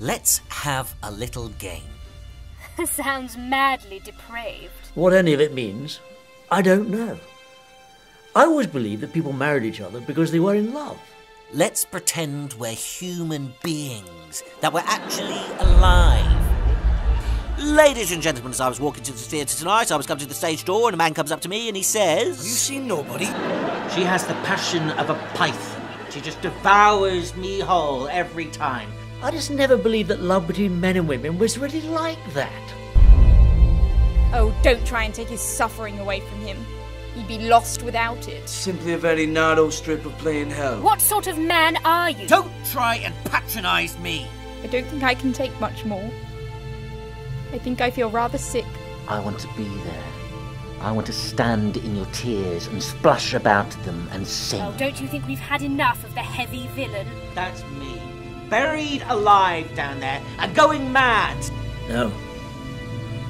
Let's have a little game. Sounds madly depraved. What any of it means, I don't know. I always believed that people married each other because they were in love. Let's pretend we're human beings, that we're actually alive. Ladies and gentlemen, as I was walking to the theatre tonight, I was coming to the stage door and a man comes up to me and he says... You seen nobody? She has the passion of a python. She just devours me whole every time. I just never believed that love between men and women was really like that. Oh, don't try and take his suffering away from him. He'd be lost without it. Simply a very narrow strip of plain hell. What sort of man are you? Don't try and patronise me. I don't think I can take much more. I think I feel rather sick. I want to be there. I want to stand in your tears and splash about them and sing. Oh, don't you think we've had enough of the heavy villain? That's me. Buried alive down there and going mad. No.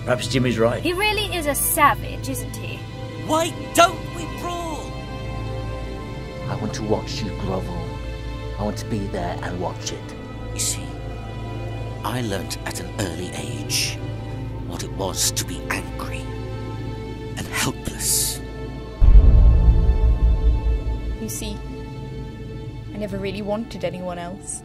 Perhaps Jimmy's right. He really is a savage, isn't he? Why don't we brawl? I want to watch you grovel. I want to be there and watch it. You see, I learnt at an early age what it was to be angry and helpless. You see, I never really wanted anyone else.